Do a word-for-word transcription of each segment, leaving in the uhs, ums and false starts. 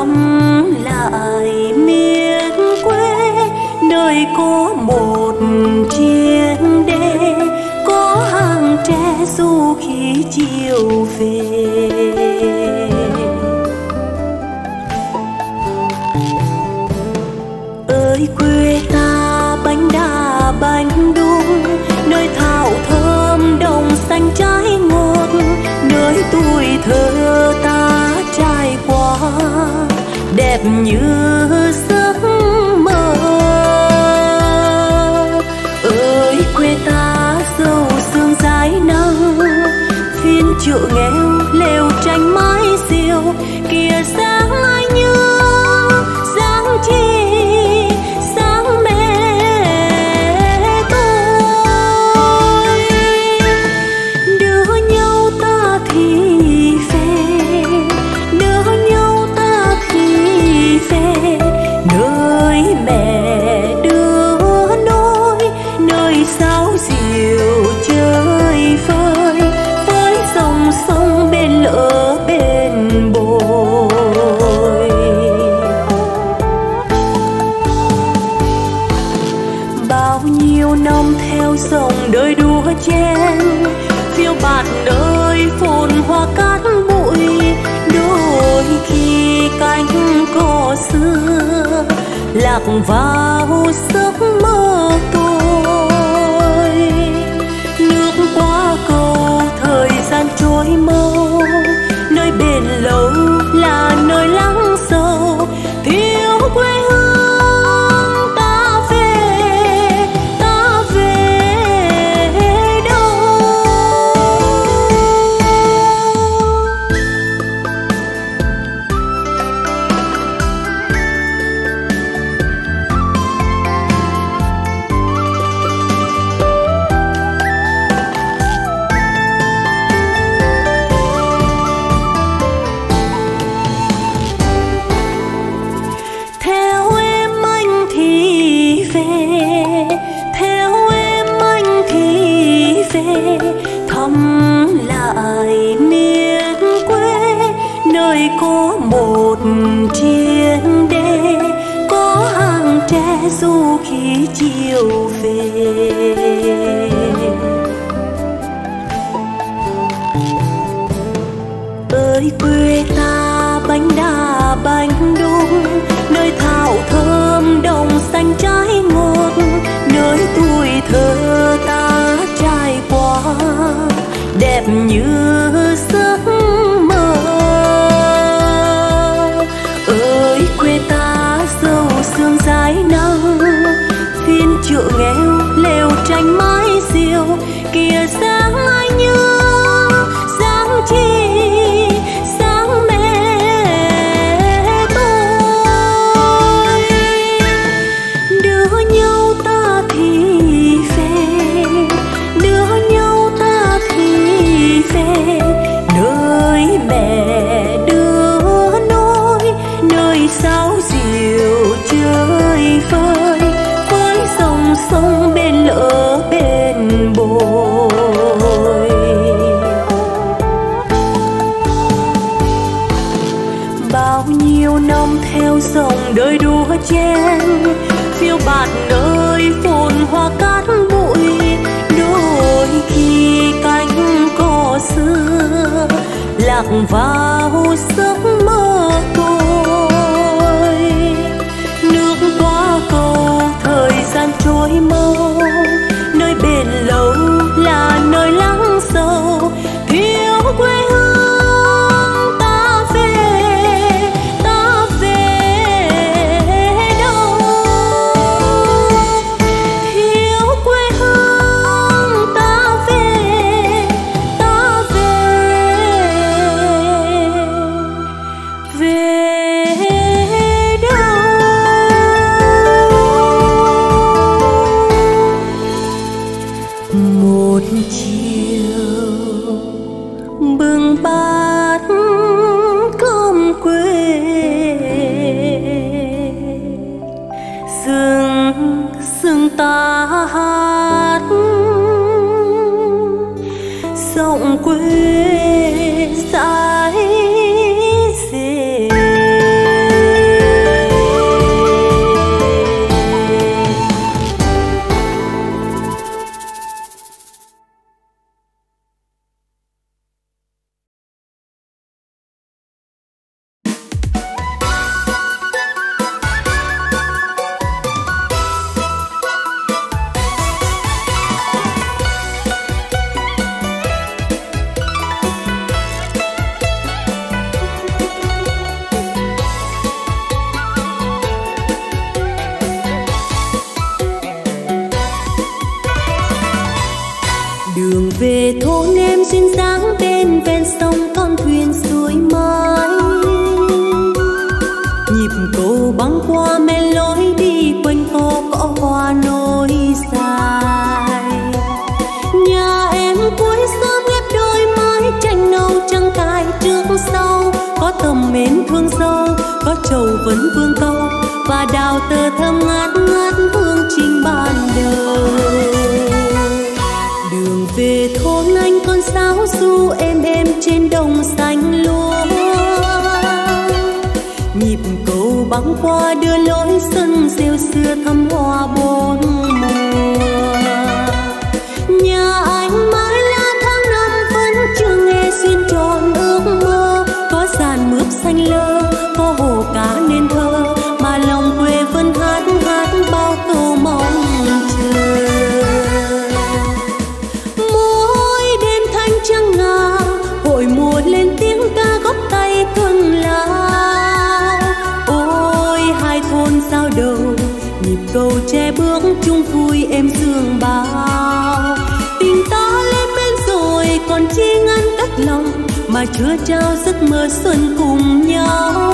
thăm lại miền quê nơi có một chiếc đê, có hàng tre du khí chiều về. Ơi quê ta bánh đa bánh đuông, nơi thảo thơm đồng xanh trái ngọt, nơi tuổi thơ ta trải qua đẹp như giấc mơ. Ơi quê ta dâu sương dài nắng, phiên chợ nghèo lều tranh mái diều kia sáng ai như sáng chi. Lạc vào giấc mơ tôi, nước qua cầu thời gian trôi mau, nơi bền lâu là nơi lắng sâu. Thiếu quê hương ta về, ta về đâu? Du khí chiều về. Ơi quê ta bánh đa bánh đuông, nơi thảo thơm đồng xanh trái ngọt, nơi tuổi thơ ta trải qua đẹp như giấc mơ. Ơi quê ta dâu sương dài nắng, chợ nghèo lều tranh mái diều kia sáng ai như sáng chi. Sông bên lỡ bên bồi, bao nhiêu năm theo dòng đời đua chen, phiêu bạt nơi phồn hoa cát bụi, đôi khi cánh cỏ xưa lạc vào giấc mơ tôi, nước qua cầu thời gian trôi mau, nơi bền lâu là nơi lắng sâu. Thiếu quê hương ta về, ta về đâu? Thiếu quê hương ta về, ta về dù băng qua mê lối đi quanh phố cỏ hoa nối dài. Nhà em cuối sớm ghép đôi mái tranh nâu trắng cài trước sau, có tầm mến thương dâu, có trầu vấn vương câu và đào tơ thơm ngát ngát hương trình ban đời. Đường về thôn anh con sáo du êm êm trên đồng xanh lúa, nhịp cầu băng qua đưa lối xuân rêu xưa thắm hoa bốn mùa. Nhà anh mãi là tháng năm vẫn chưa nghe xuyên tròn ước mơ, có dàn mướp xanh lơ, có hồ cá nên thơ mà lòng quê vẫn hát hát bao câu mong chờ. Mỗi đêm thanh trăng ngà hội mùa lên tiếng ca góp tay cưng lá. Sao đầu nhịp cầu che bước chung vui em dương bao, tình ta lên bên rồi còn chi ngăn cách lòng mà chưa trao giấc mơ xuân cùng nhau.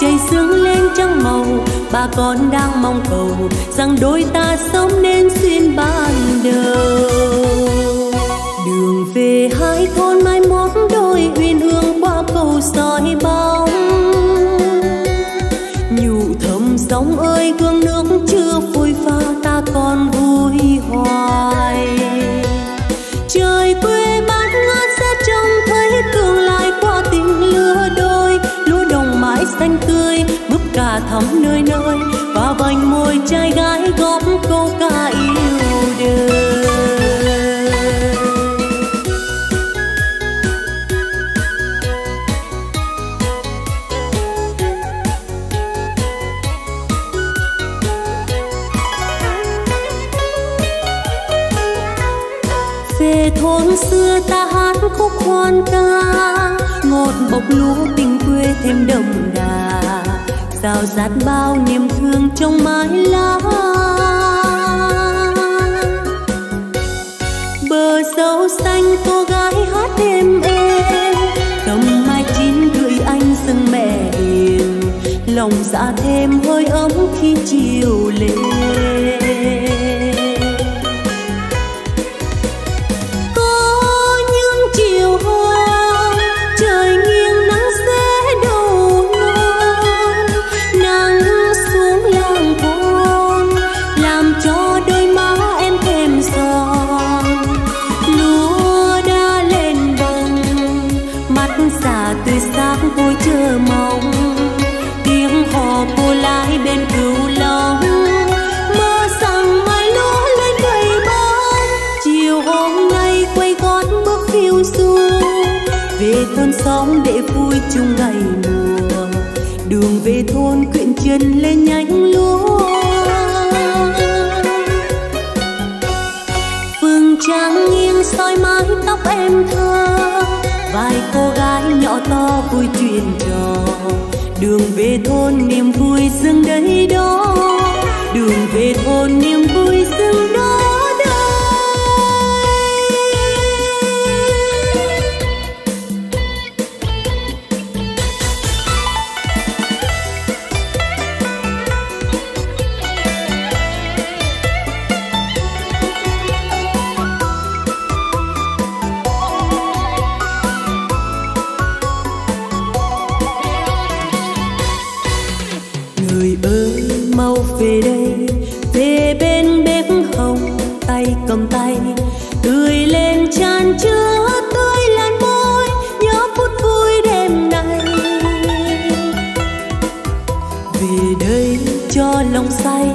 Trời sương lên trăng màu, bà con đang mong cầu rằng đôi ta sống nên duyên ban đầu. Đường về hai thôn mai mốt đôi uyên ương qua cầu soi bóng. Sóng ơi gương nước chưa phôi pha ta còn vui hoài. Trời quê bát ngát sẽ trông thấy tương lai qua tình lứa đôi, lúa đồng mãi xanh tươi búp cà thắm nơi nơi và vành môi trai gái góp câu ca yêu đời. Thôn xưa ta hát khúc hoan ca, ngọt bọc lúa tình quê thêm đậm đà, rào rạt bao niềm thương trong mái lá. Bờ dâu xanh cô gái hát êm êm, cầm mai chín gửi anh rừng mẹ hiền, lòng dạ thêm hơi ấm khi chiều lên. Sống để vui chung ngày mùa, đường về thôn quyện chân lên nhánh lúa. Phương trang nghiêng soi mái tóc em thơ, vài cô gái nhỏ to vui chuyện trò. Đường về thôn niềm vui dừng đấy đó, đường về thôn niềm vui dừng đó. Về đây, về bên bếp hồng, tay cầm tay, tươi lên tràn chứa tươi lan môi, nhớ phút vui đêm nay. Về đây cho lòng say,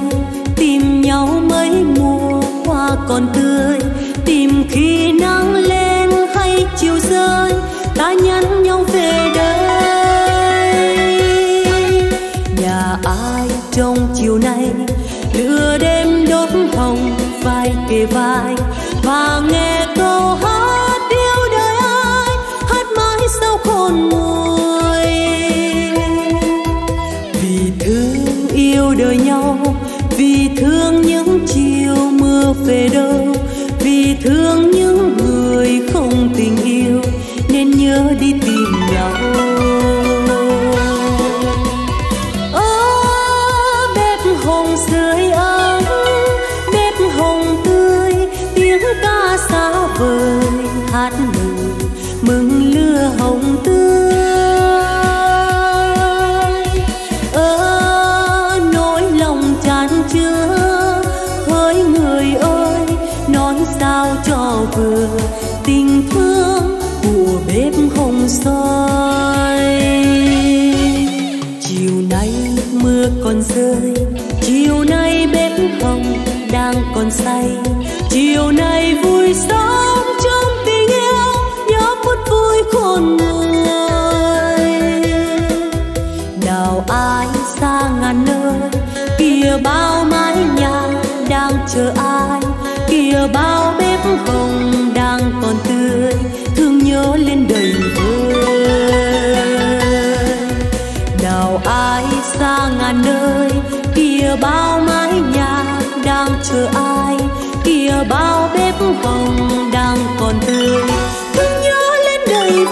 tìm nhau mấy mùa hoa còn tươi, tìm khi nắng lên hay chiều rơi, ta nhắn nhau về đây. Nhà ai trong chiều nay lửa đêm đốt hồng vai kề vai và nghe câu hát yêu đời ai hát mãi sau khôn nguôi. Vì thương yêu đời nhau, vì thương những chiều mưa về đâu, vì thương những người không tình yêu nên nhớ đi tìm nhau. Ôi mưa còn rơi, chiều nay bếp hồng đang còn say, chiều nay vui sống trong tình yêu nhớ phút vui khôn người. Nào ai xa ngàn nơi, kia bao mái nhà đang chờ ai, kia bao bếp hồng đang còn tươi, thương nhớ lên đầy vơi. Nào ai xa ngàn nơi, kia bao mái nhà đang chờ ai, kia bao bếp hồng đang còn tươi, thương nhớ lên đầy vơi.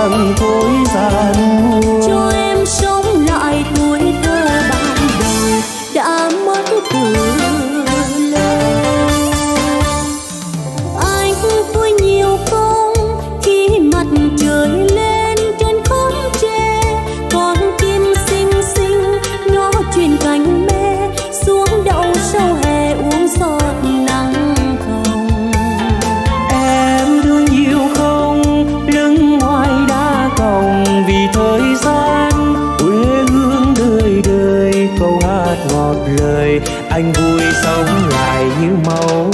Hãy subscribe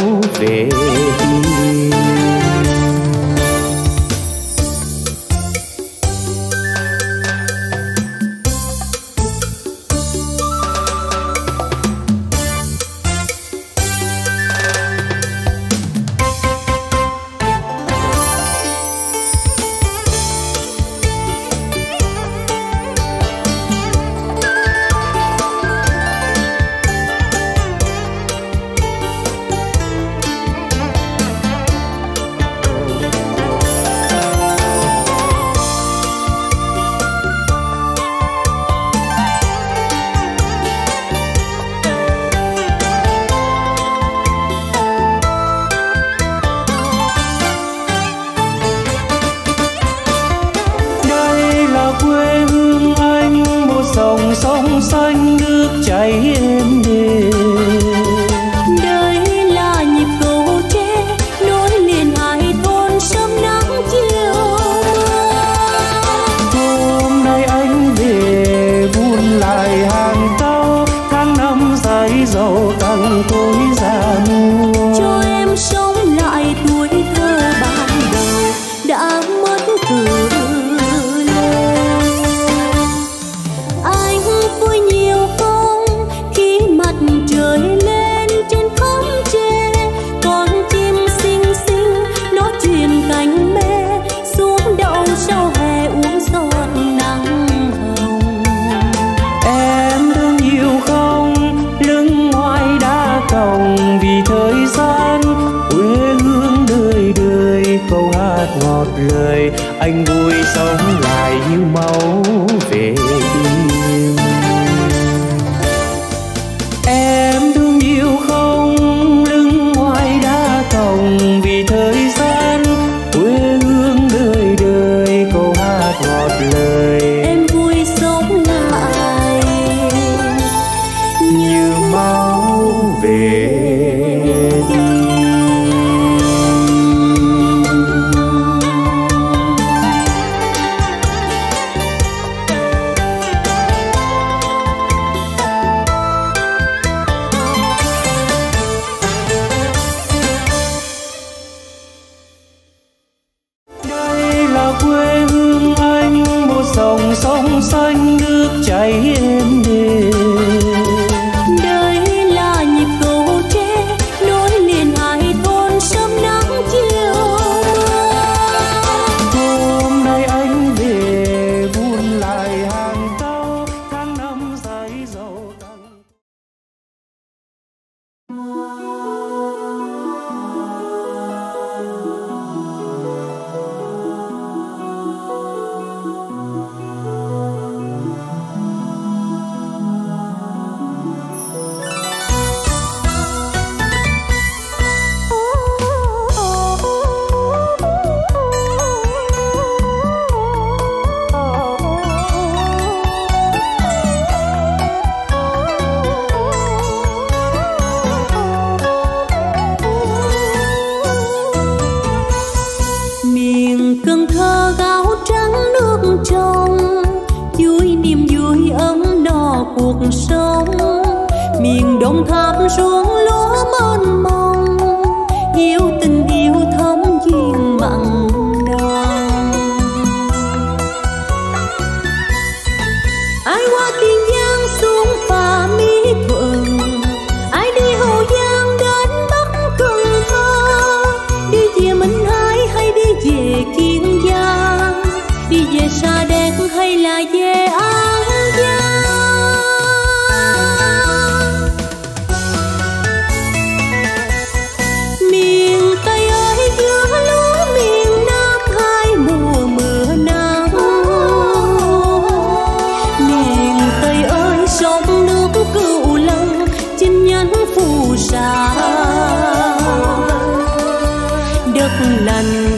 cho lời anh vui sống lại như máu về tim. Em thương yêu không lưng ngoài đá còng vì thời gian quê hương đời đời câu hát ngọt lời em vui sống lại như máu về tim. Đất lành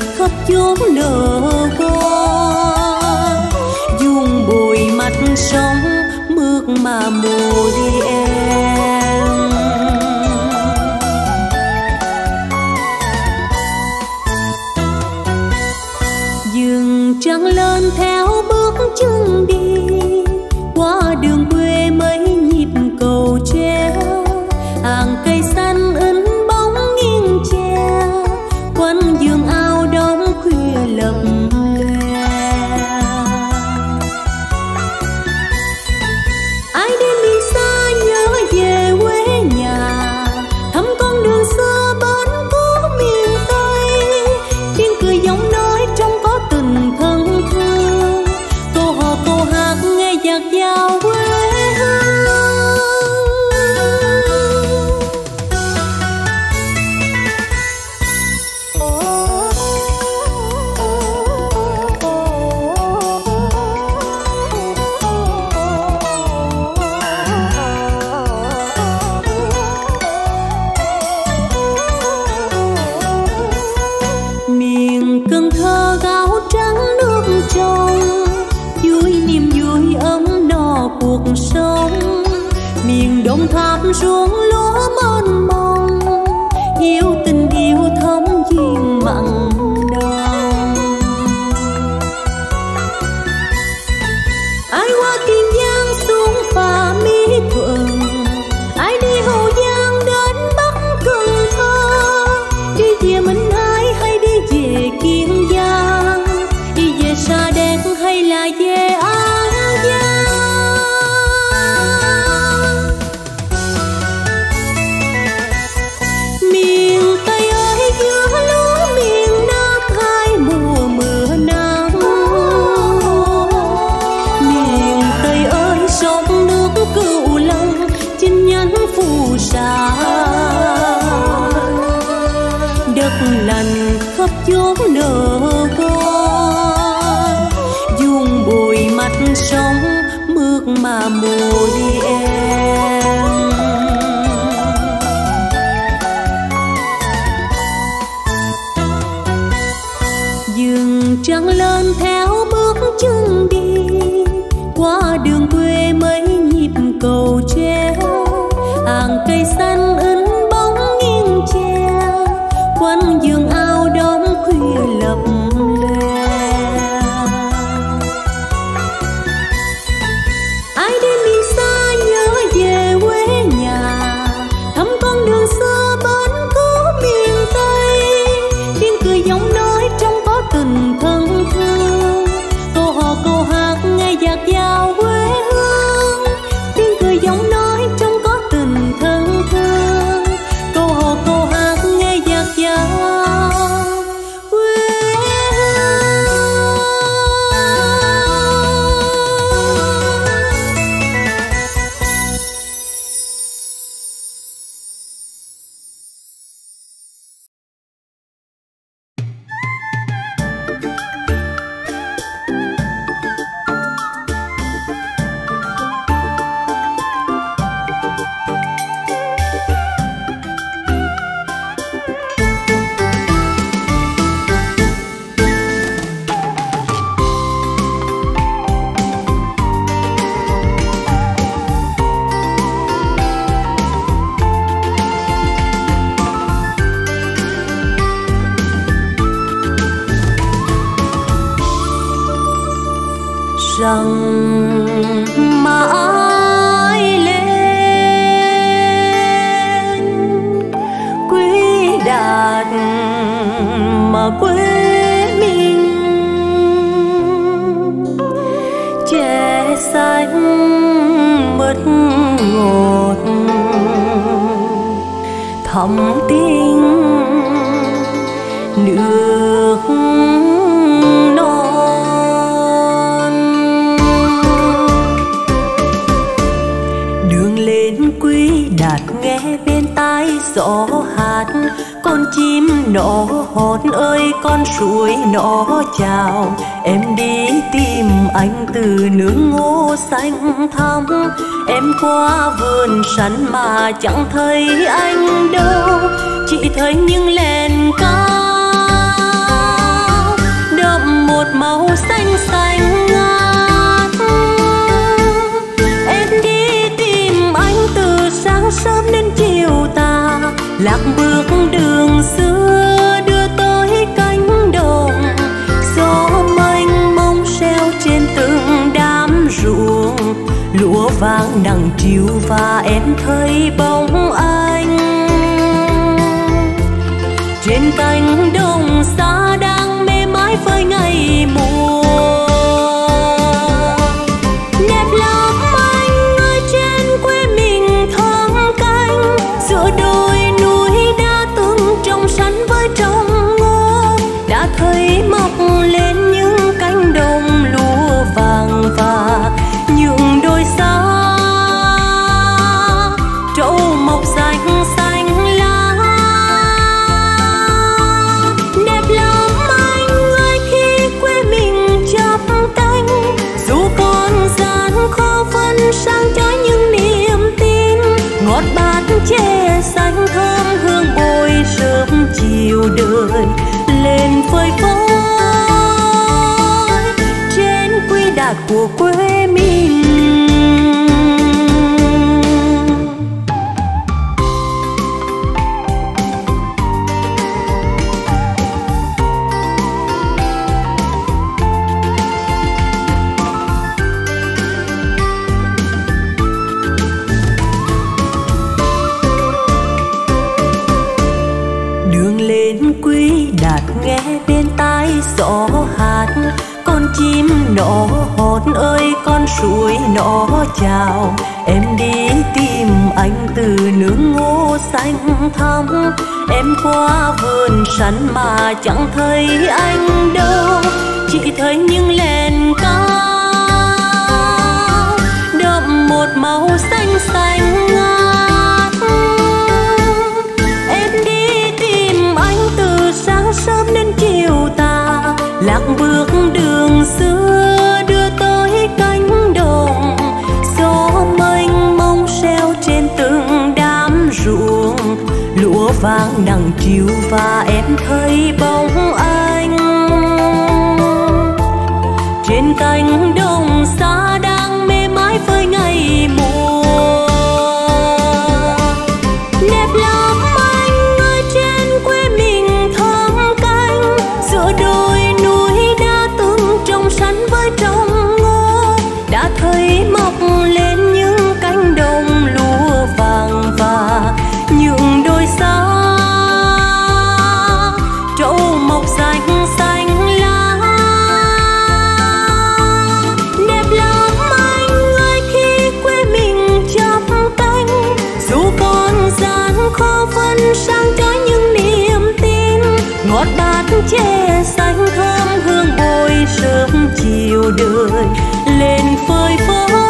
khắp chốn nở con sóng bước mà môi em. Dừng trăng lên theo bước chân đi qua đường quê mấy nhịp cầu tre, hàng cây xanh in bóng nghiêng che quanh giường ao đón khuya lập lè. Ai đến đi xa nhớ về quê nhà, thăm con đường xưa bến cũ miền Tây, tiếng cười giọng nói trong có tình thân thương, câu hò câu hát nghe dạt dào quê hương, tiếng cười giọng nói trong có tình thân thương, câu hò câu hát nghe dạt dào quê rằng mãi lên quý đạt mà quê mình che xanh mất ngột thắm tinh nước gió hát. Con chim nọ hót ơi con suối nọ chào em đi tìm anh từ nương ngô xanh thắm. Em qua vườn sắn mà chẳng thấy anh đâu, chỉ thấy những lèn cao đậm một màu xanh xanh ngát. Em đi tìm anh từ sáng sớm đến chiều tà, lạc bước đường xưa đưa tới cánh đồng. Gió mênh mông reo trên từng đám ruộng, lúa vàng nặng chiều và em thấy bóng anh trên cánh đồng xa đang mê mải với ngày mùa. Đẹp lắm anh ơi trên quê mình thơm canh giữa đôi sắn với trong ngô, đã thấy mọc lên những cánh đồng lúa vàng và những đôi sao trâu mọc xanh xanh lá. Đẹp lắm anh ơi khi quê mình chắp cánh, dù còn gian khó phân sang cho những niềm tin ngọt bát che xanh thơm hương bồi sớm chiều đời lên phơi phới trên quy đạt của quê mình. Gió hát con chim nọ hót ơi con suối nọ chào em đi tìm anh từ nước ngô xanh thắm. Em qua vườn sắn mà chẳng thấy anh đâu, chỉ thấy những lèn cao đậm một màu xanh xanh ngát. Em đi tìm anh từ sáng sớm đến chiều tà, lạc bước đường xưa đưa tới cánh nắng chiều và em thấy bóng anh trên cánh đồng xa đang mê mải với ngày mùa. Đẹp lắm anh ơi, trên quê mình thơm canh giữa đồi núi đã từng trồng sắn với trồng ngô, đã thấy mọc lên những cánh đồng lúa vàng và những đôi sao sang trái những niềm tin. Ngọt bát chè xanh thơm hương bồi sớm chiều đời lên phơi phới.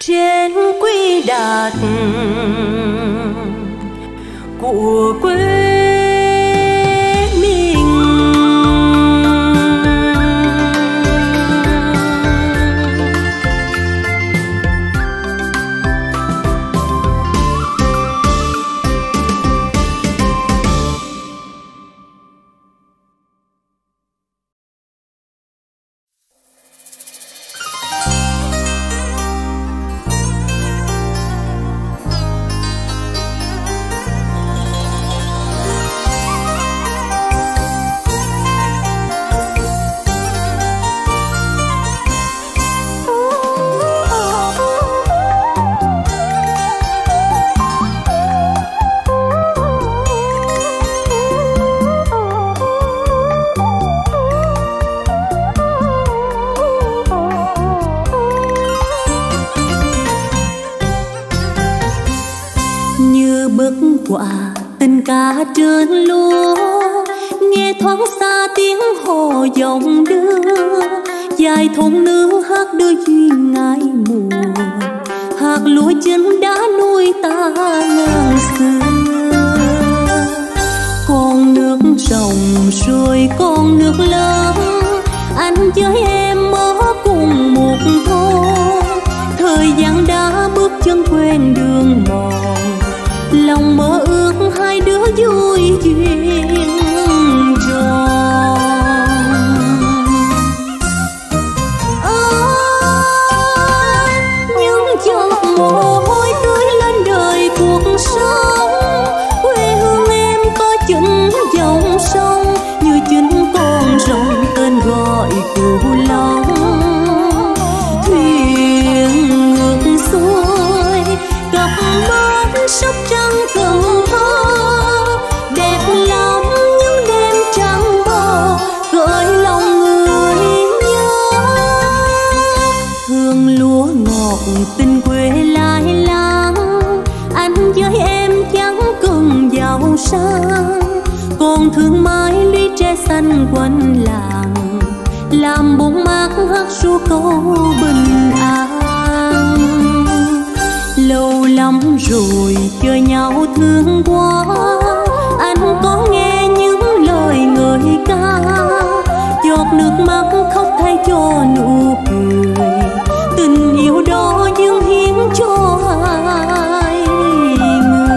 Trên quỹ đạt của quê trơn lúa, nghe thoáng xa tiếng hồ dòng đưa dài thôn nữ hát đưa duyên ngại mùa. Hạt lúa chín đã nuôi ta ngàn xưa, con nước rồng rồi con nước lớn, anh với em ở cùng một thôn. Thời gian đã bước chân quen đường mòn, lòng mơ ước hai đứa vui duyên tròn. À, những giọt mồ hôi tưới lên đời cuộc sống, quê hương em có chính dòng sông như chính con rồng tên gọi cù lòng. Thuyền ngược xuôi cặp mắt sắp trăng cầm thơ, đẹp lắm những đêm trăng mơ gợi lòng người nhớ. Hương lúa ngọt tình quê lai láng, anh với em chẳng cần giàu sang. Còn thương mái lũy tre xanh quanh làng, làm bóng mát hát ru câu bình an. Lâu lắm rồi chơi nhau thương quá, anh có nghe những lời người ca. Giọt nước mắt khóc thay cho nụ cười, tình yêu đó dâng hiến cho hai người.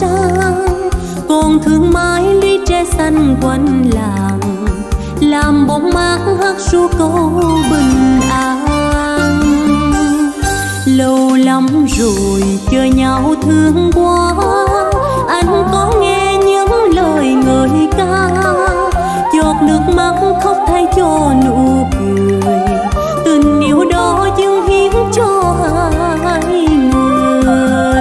sang, còn thương mái lũy tre xanh quanh làng, làm bóng mát hát ru câu bình an. Lâu lắm rồi chờ nhau thương quá, anh có nghe những lời ngợi ca, giọt nước mắt khóc thay cho nụ cười, tình yêu đó dâng hiến cho hai người.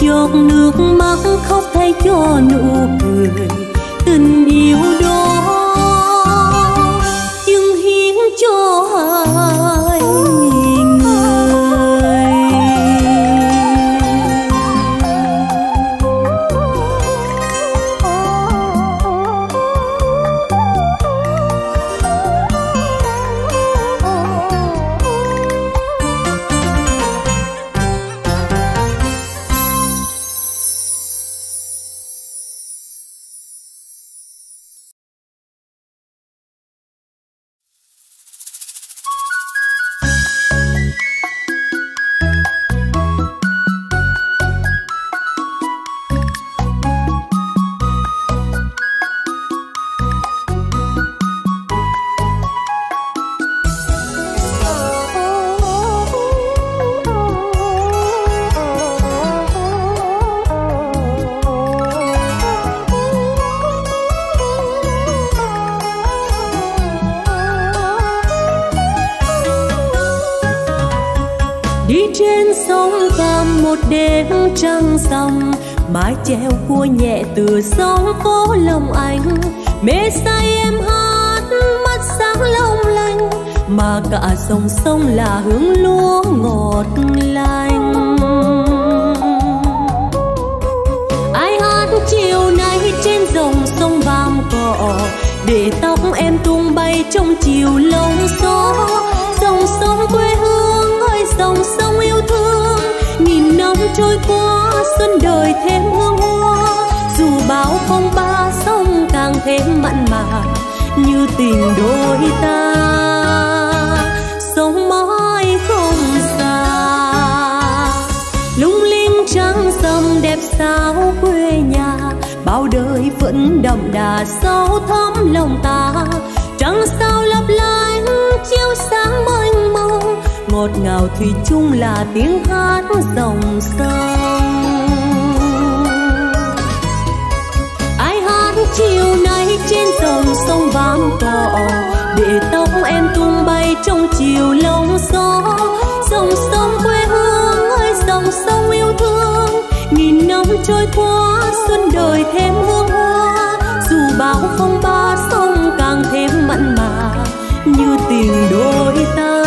Giọt nước mắt khóc thay cho nụ cười, tình yêu đó dâng hiến cho hai người. Trăng rằm mái chèo cua nhẹ từ sóng phố lòng anh, mê say em hát mắt sáng long lanh, mà cả dòng sông là hướng lúa ngọt lành. Ai hát chiều nay trên dòng sông vàm cỏ, để tóc em tung bay trong chiều lông gió. Dòng sông quê hương ơi dòng sông yêu thương, nghìn năm trôi qua xuân đời thêm hương hoa, dù bão phong ba sông càng thêm mặn mà như tình đôi ta. Sông mãi không xa lung linh trắng sông đẹp sao quê nhà, bao đời vẫn đậm đà sâu thắm lòng ta. Trăng sao lấp lánh chiếu sáng mênh mông, ngọt ngào thủy chung là tiếng hát dòng sông. Ai hát chiều nay trên dòng sông vàm cỏ, để tóc em tung bay trong chiều lông gió. Dòng sông quê hương ơi dòng sông yêu thương, nghìn năm trôi qua xuân đời thêm hương hoa, dù bão phong ba sông càng thêm mặn mà như tình đôi ta.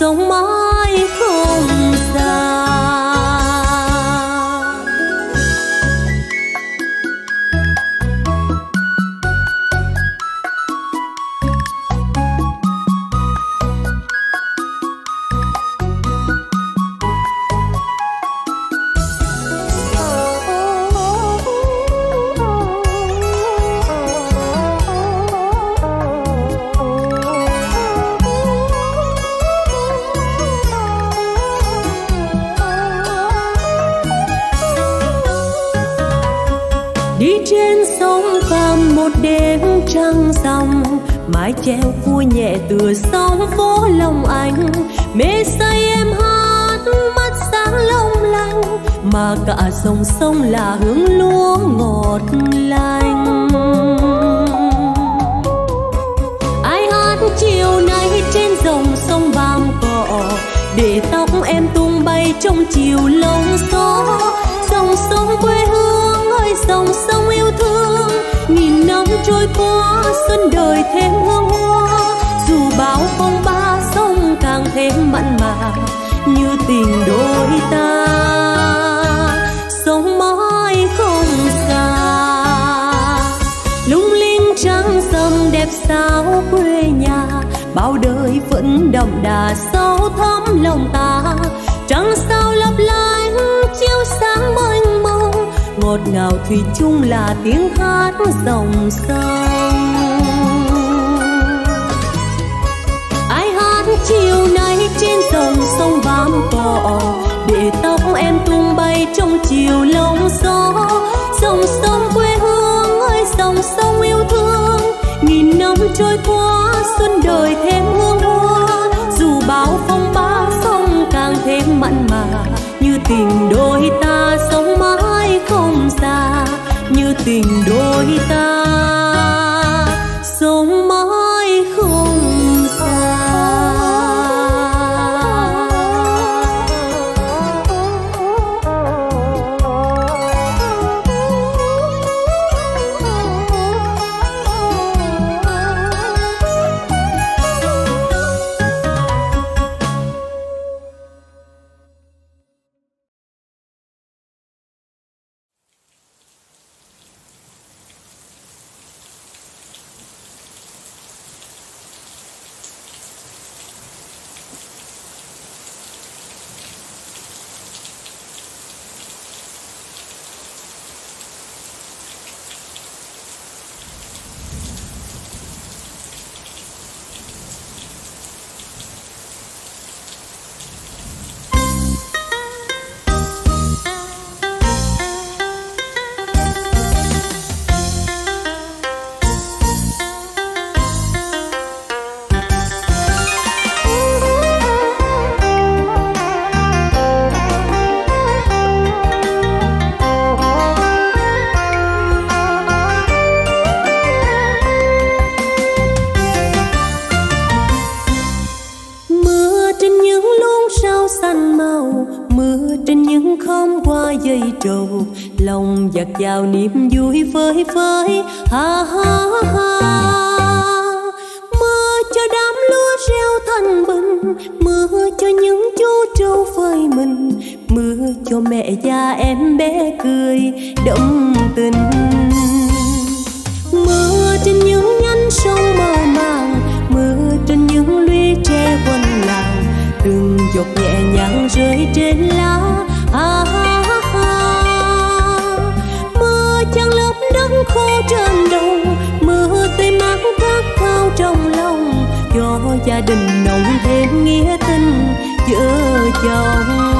Sông mãi không xa mái treo cua nhẹ từ sóng phố lòng anh, mê say em hát mắt sáng long lanh, mà cả dòng sông là hướng lúa ngọt lành. Ai hát chiều nay trên dòng sông vàm cỏ, để tóc em tung bay trong chiều lông gió. Dòng sông quê hương ơi dòng sông yêu thương, nghìn năm trôi qua xuân đời thêm hương hoa, dù bão phong ba sông càng thêm mặn mà như tình đôi ta. Sông mãi không xa lung linh trắng sông đẹp sao quê nhà, bao đời vẫn đậm đà sâu thắm lòng ta. Trăng sao lấp lánh chiếu sáng mênh mông, ngọt ngào thủy chung là tiếng hát dòng sông. Ai hát chiều nay trên dòng sông vàm cỏ, để ta chiều lòng gió, dòng sông quê hương ơi dòng sông yêu thương, nghìn năm trôi qua xuân đời thêm hương hoa, dù bao phong ba sông càng thêm mặn mà, như tình đôi ta sống mãi không già, như tình đôi ta sống mãi không. Lòng dạt dào niềm vui với với ha ha ha, mưa cho đám lúa reo thành bình, mưa cho những chú trâu phơi mình, mưa cho mẹ và em bé cười đậm tình, mưa trên những nhánh sông mơ màng, mưa trên những lũy tre quanh làng, từng giọt nhẹ nhàng rơi trên lá ha ha. Trăng lớp đất khô trên đầu, mưa tươi mát khát khao trong lòng, cho gia đình nồng thêm nghĩa tình giữa chồng.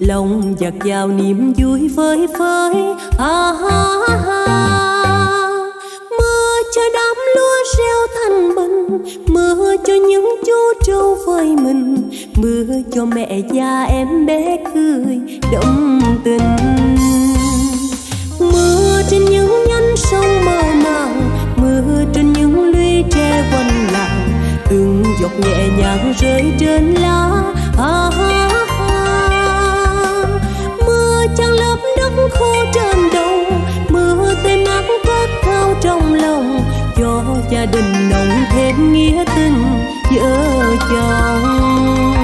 Lòng dạt dào niềm vui với với ha ha ha, mưa cho đám lúa reo thành bình, mưa cho những chú trâu với mình, mưa cho mẹ và em bé cười đậm tình, mưa trên những nhánh sông mơ màng, mưa trên những lũy tre quanh làng, từng giọt nhẹ nhàng rơi trên lá ha ha. Trăng lớp đất khô trên đầu, mưa tê mát khát khao trong lòng, cho gia đình nồng thêm nghĩa tình vợ chồng.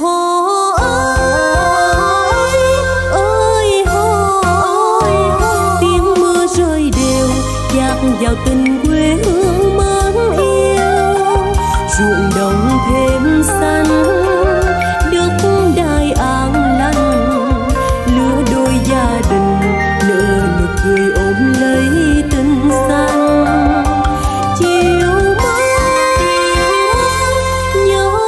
Hò ơi ơi hò ơi, tiếng mưa rơi đều người ôm lấy tình xanh chiều mây nhỏ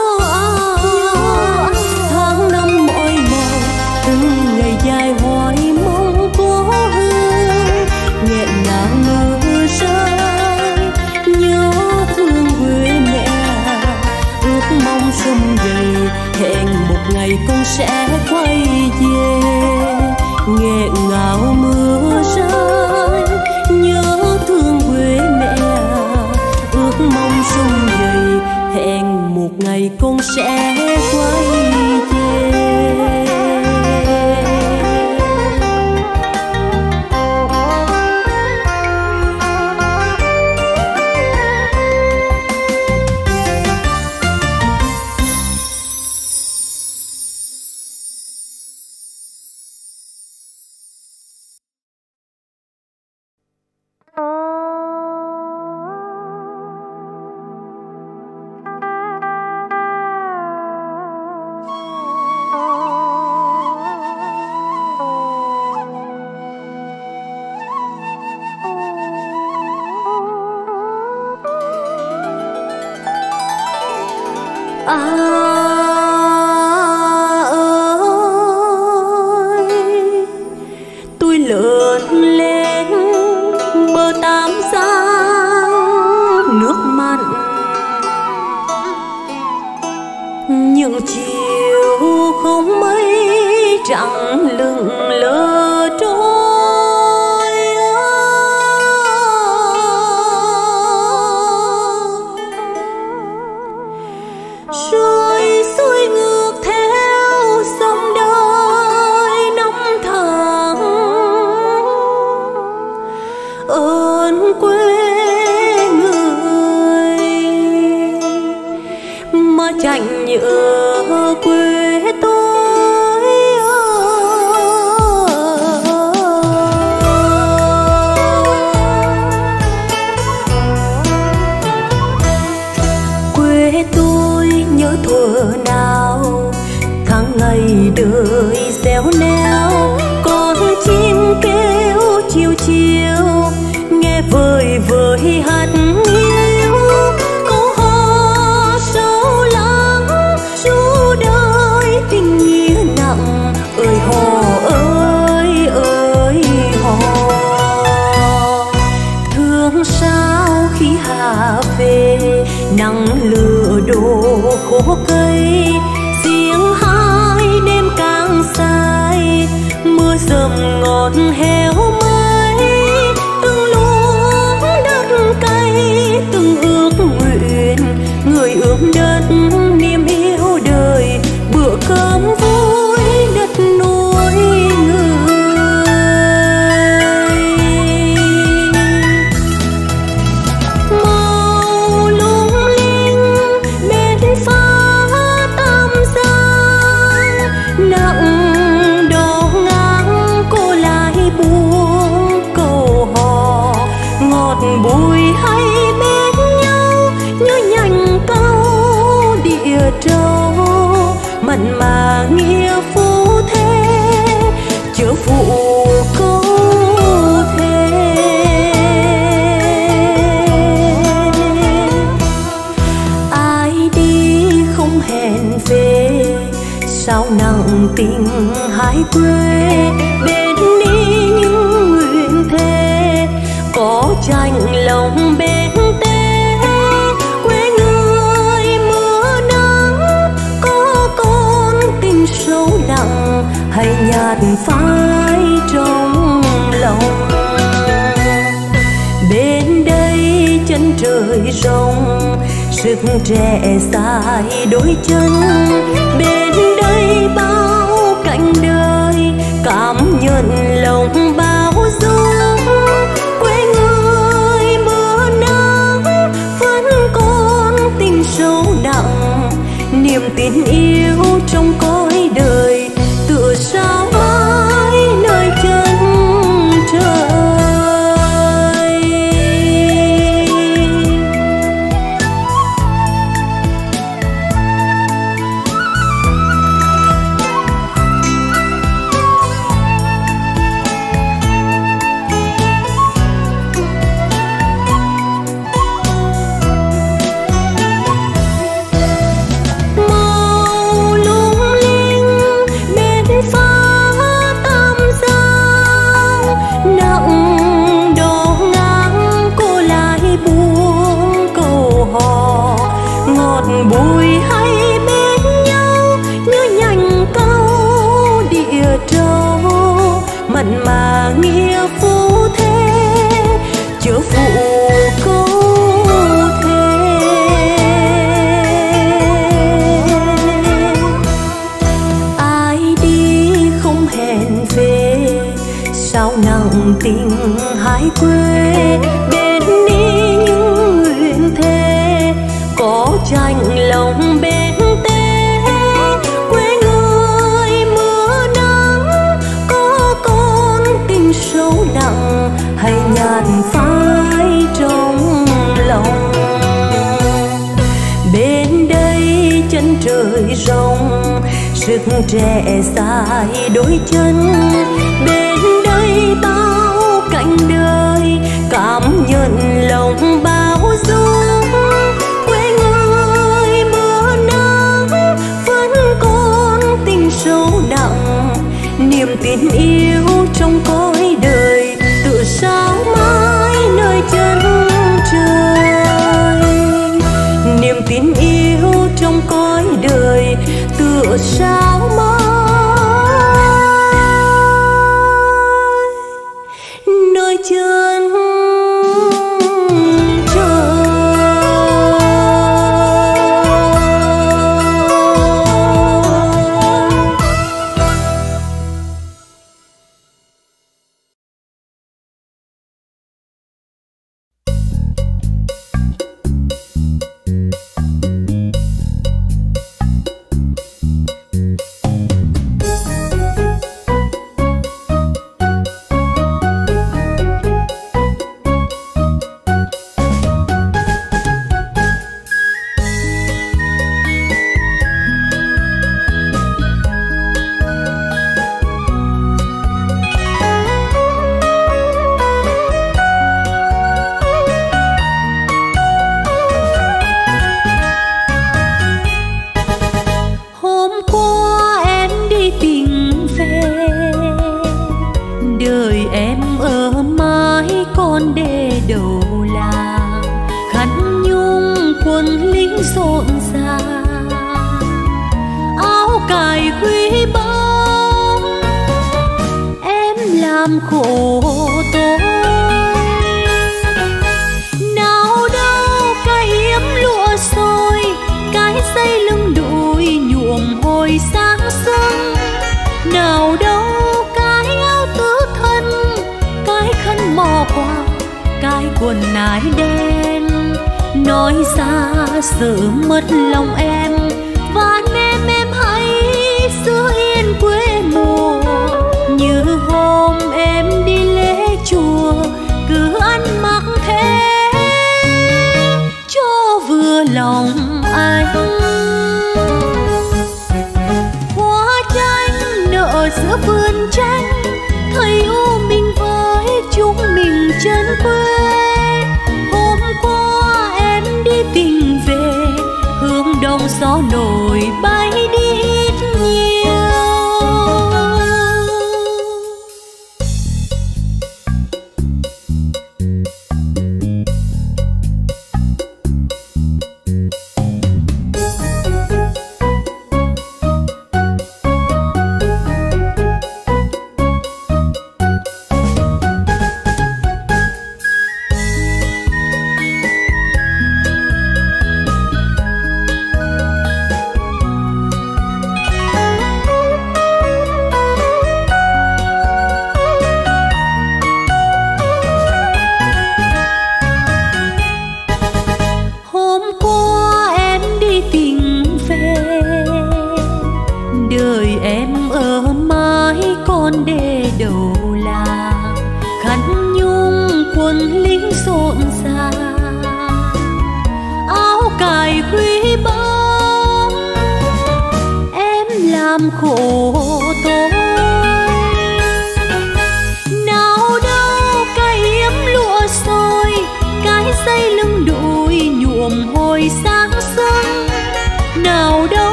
tháng năm mỗi màu từng ngày dài hoài mong có hương nghẹn ngào mưa rơi nhớ thương quê mẹ ước mong sum vầy hẹn một ngày con sẽ quay về nghẹn ngào mưa rơi nhớ thương quê mẹ ước mong sum vầy hẹn một ngày con sẽ quay về. phận mà nghĩa phú thế chớ phụ câu thế. Ai đi không hẹn về sao nặng tình hái quê bên đi những nguyện thế có tranh lòng bên. Hãy nhàn phai trong lòng bên đây chân trời rộng sức trẻ dài đôi chân bên đây bao cạnh đời cảm nhận lòng bao dung quê người mưa nắng vẫn còn tình sâu đậm niềm tin yêu trong cõi đời sao mãi nơi chân trời niềm tin yêu trong cõi đời tựa sao mãi nơi chân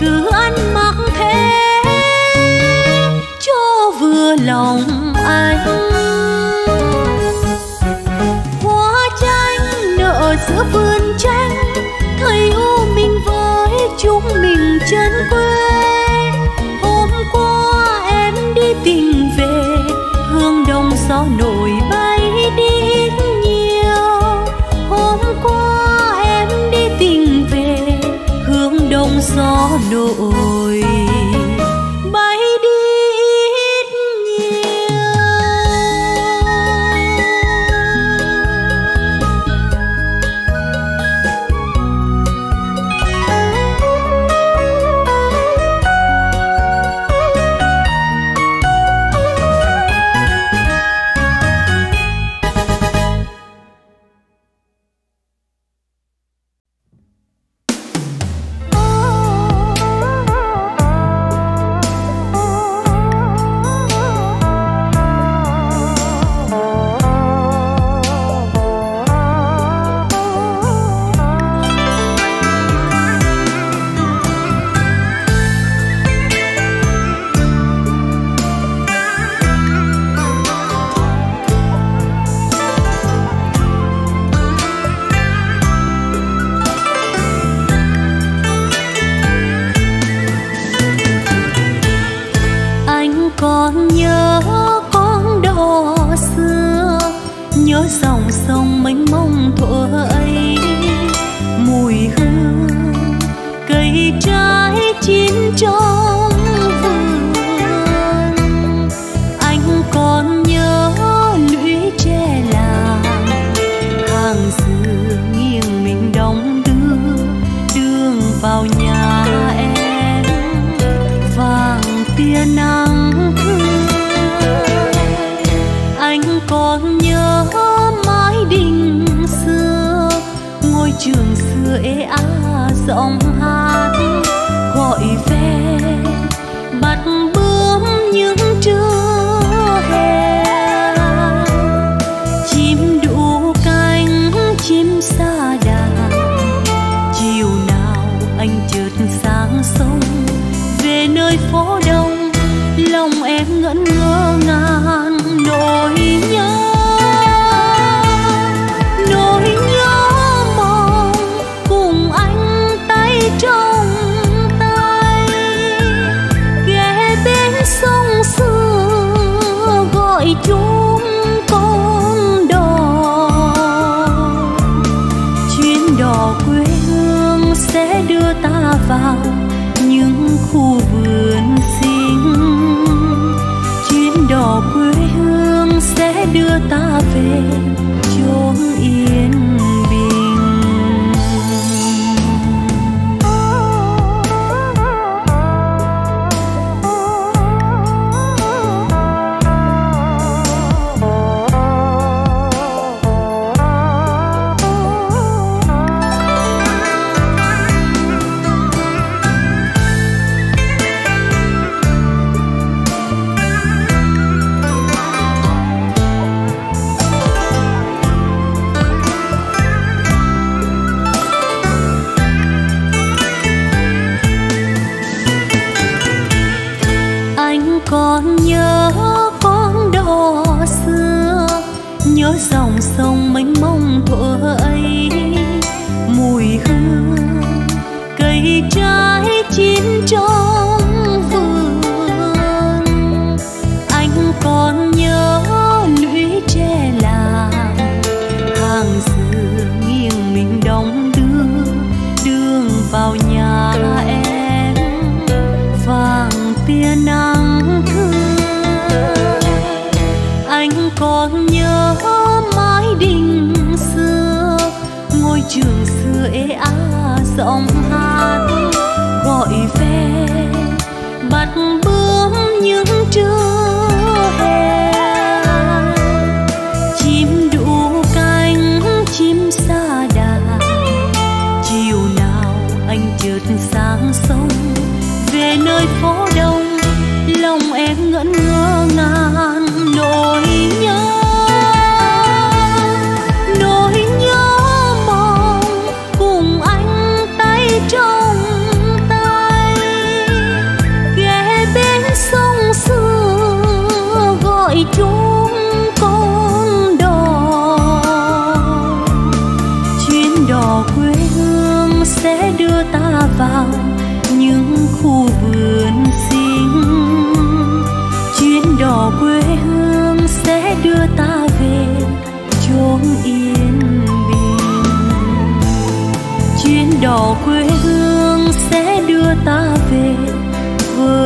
cứ ăn mặc thế lòng anh. Hoa tranh nở giữa vườn tranh, thầy u mình với chúng mình chân quê. Hôm qua em đi tình về, hương đông gió nổi bay đi nhiều. Hôm qua em đi tình về, hương đông gió nổi.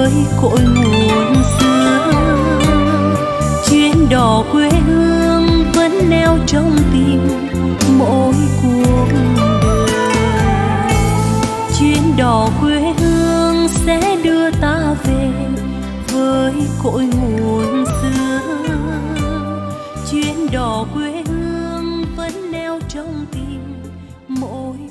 với cội nguồn xưa, chuyến đò quê hương vẫn neo trong tim mỗi cuộc đời. Chuyến đò quê hương sẽ đưa ta về với cội nguồn xưa, chuyến đò quê hương vẫn neo trong tim mỗi cuộc đời.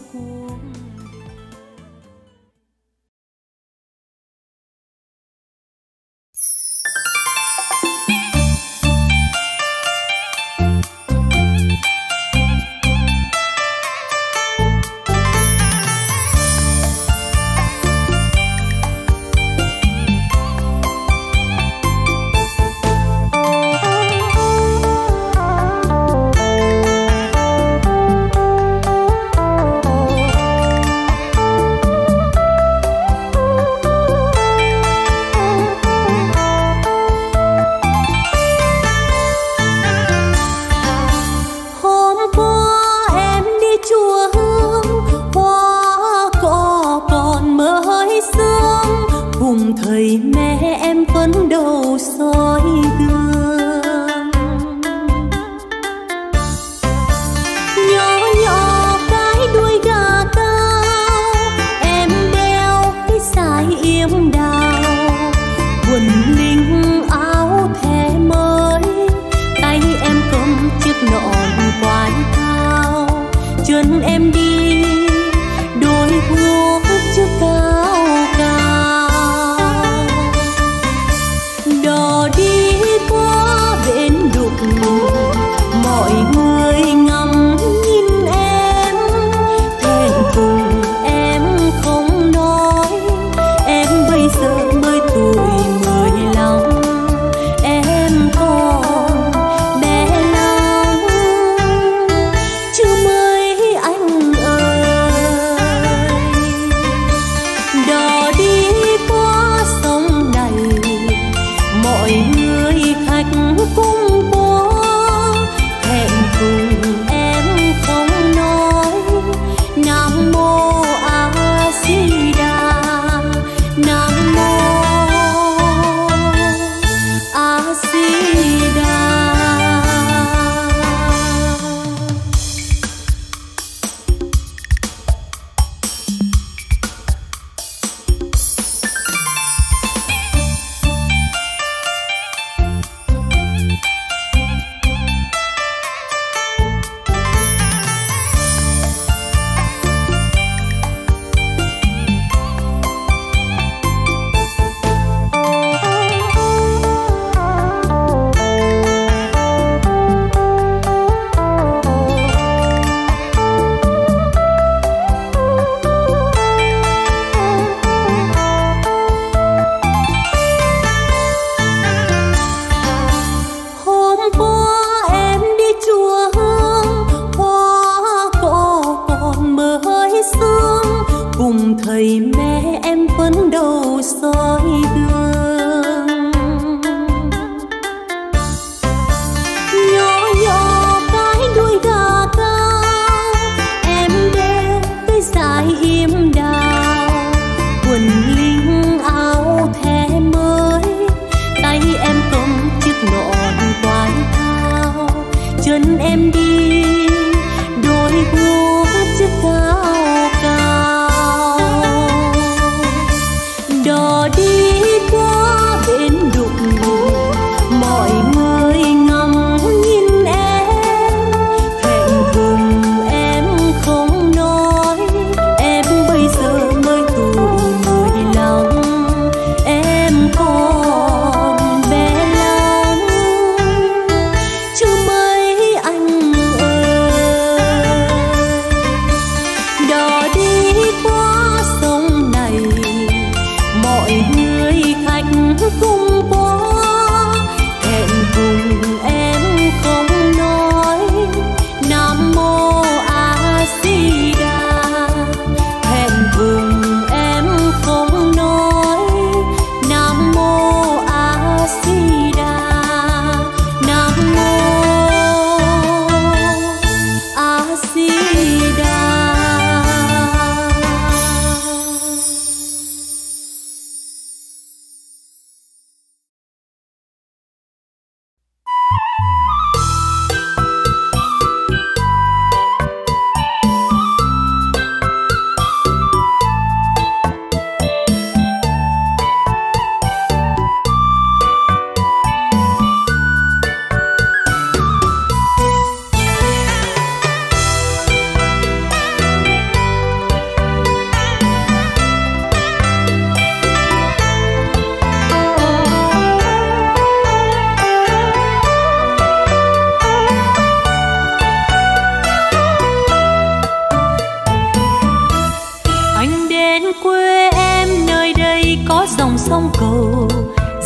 Chưa mới anh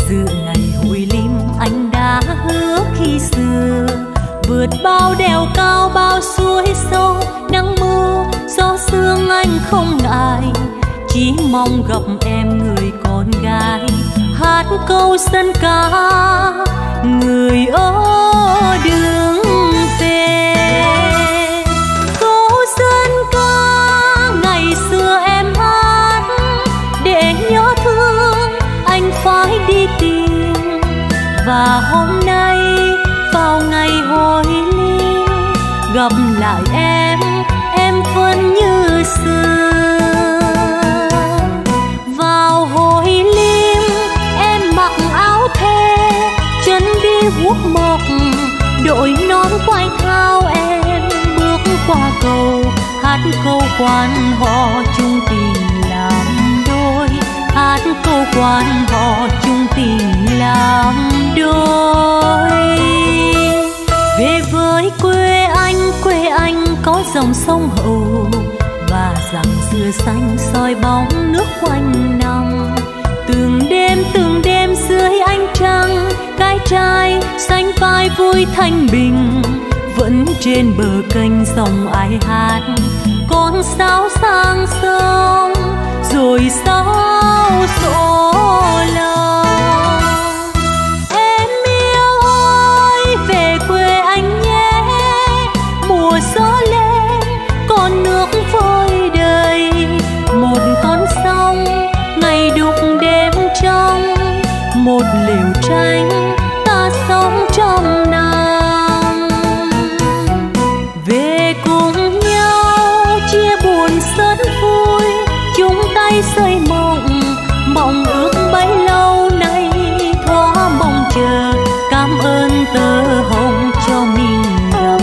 giữa ngày hội lim anh đã hứa khi xưa, vượt bao đèo cao bao suối sâu, nắng mưa gió sương anh không ngại, chỉ mong gặp em người con gái hát câu dân ca người ở đường. Và hôm nay vào ngày hội lim gặp lại em, em vẫn như xưa. Vào hội lim em mặc áo thề, chân đi guốc mộc, đội nón quai thao em bước qua cầu hát câu quan họ chung tình làm đôi, hát câu quan họ chung tình làm đôi. Về với quê anh, quê anh có dòng sông Hậu và dặm dừa xanh soi bóng nước quanh năm. Từng đêm từng đêm dưới ánh trăng, gái trai sánh vai vui thanh bình, vẫn trên bờ kênh dòng ai hát con sáo sang sông rồi sáo sổ lòng. Một liều tranh ta sống trong năm, về cùng nhau chia buồn sớt vui, chúng tay xây mộng, mộng ước bấy lâu nay thoa mong chờ. Cảm ơn tơ hồng cho mình gặp